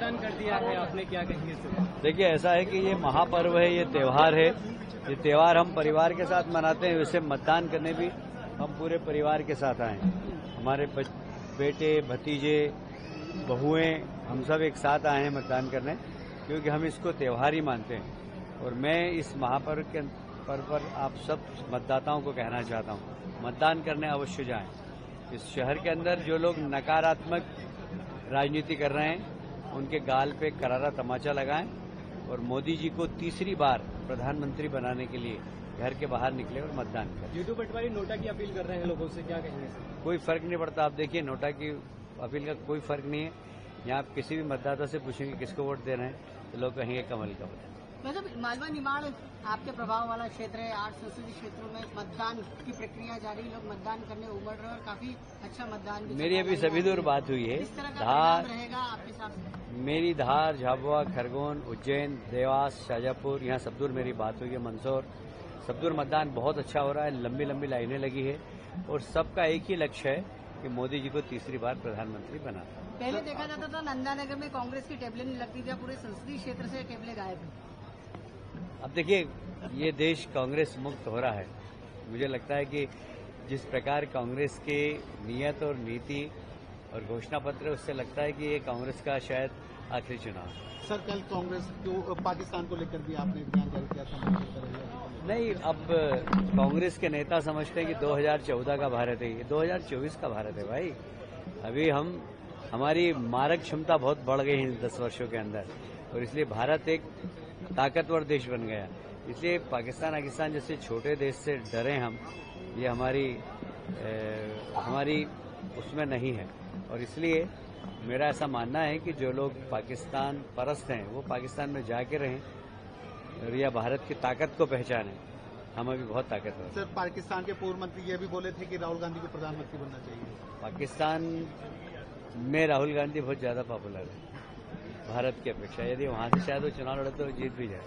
दान कर दिया है आपने, क्या कहेंगे? देखिए ऐसा है कि ये महापर्व है, ये त्यौहार है, ये त्यौहार हम परिवार के साथ मनाते हैं, वैसे मतदान करने भी हम पूरे परिवार के साथ आए, हमारे बेटे भतीजे बहुएं हम सब एक साथ आए हैं मतदान करने, क्योंकि हम इसको त्यौहार ही मानते हैं। और मैं इस महापर्व के पर्व पर आप सब मतदाताओं को कहना चाहता हूं, मतदान करने अवश्य जाएं। इस शहर के अंदर जो लोग नकारात्मक राजनीति कर रहे हैं उनके गाल पे करारा तमाचा लगाएं और मोदी जी को तीसरी बार प्रधानमंत्री बनाने के लिए घर के बाहर निकले और मतदान करें। जीतू पटवारी नोटा की अपील कर रहे हैं लोगों से, क्या कहेंगे? कोई फर्क नहीं पड़ता, आप देखिए नोटा की अपील का कोई फर्क नहीं है। यहाँ आप किसी भी मतदाता से पूछेंगे किसको वोट देना है तो लोग कहेंगे कमल का वोट। मतलब मालवा निमाड़ आपके प्रभाव वाला क्षेत्र है, 8 संसदीय क्षेत्रों में मतदान की प्रक्रिया जारी, लोग मतदान करने उमड़ रहे हैं और काफी अच्छा मतदान भी। मेरी अभी सभी दूर बात हुई है, धार रहेगा आपके साथ मेरी, धार झाबुआ खरगोन उज्जैन देवास शाजापुर यहाँ सब दूर मेरी बात हुई है, मंदसौर सब दूर मतदान बहुत अच्छा हो रहा है, लंबी लंबी लाइनें लगी है और सबका एक ही लक्ष्य है कि मोदी जी को तीसरी बार प्रधानमंत्री बना। पहले देखा जाता था नंदा नगर में कांग्रेस की टेबलें नहीं लगती थी, पूरे संसदीय क्षेत्र से टेबलें गायब हैं। अब देखिए ये देश कांग्रेस मुक्त हो रहा है, मुझे लगता है कि जिस प्रकार कांग्रेस के नियत और नीति और घोषणा पत्र, उससे लगता है कि ये कांग्रेस का शायद आखिरी चुनाव। सर कल कांग्रेस को पाकिस्तान को लेकर भी आपने बयान जारी किया था। नहीं, अब कांग्रेस के नेता समझते हैं कि 2014 का भारत है, ये 2024 का भारत है भाई। अभी हमारी मारक क्षमता बहुत बढ़ गई है 10 वर्षों के अंदर और इसलिए भारत एक ताकतवर देश बन गया, इसलिए पाकिस्तान जैसे छोटे देश से डरे हम, ये हमारी उसमें नहीं है। और इसलिए मेरा ऐसा मानना है कि जो लोग पाकिस्तान परस्त हैं वो पाकिस्तान में जाके रहें और यह भारत की ताकत को पहचानें, हम अभी बहुत ताकतवर। सर पाकिस्तान के पूर्व मंत्री ये भी बोले थे कि राहुल गांधी को प्रधानमंत्री बनना चाहिए। पाकिस्तान में राहुल गांधी बहुत ज्यादा पॉपुलर है भारत की अपेक्षा, यदि वहां से शायद वो चुनाव लड़े तो जीत भी जाए।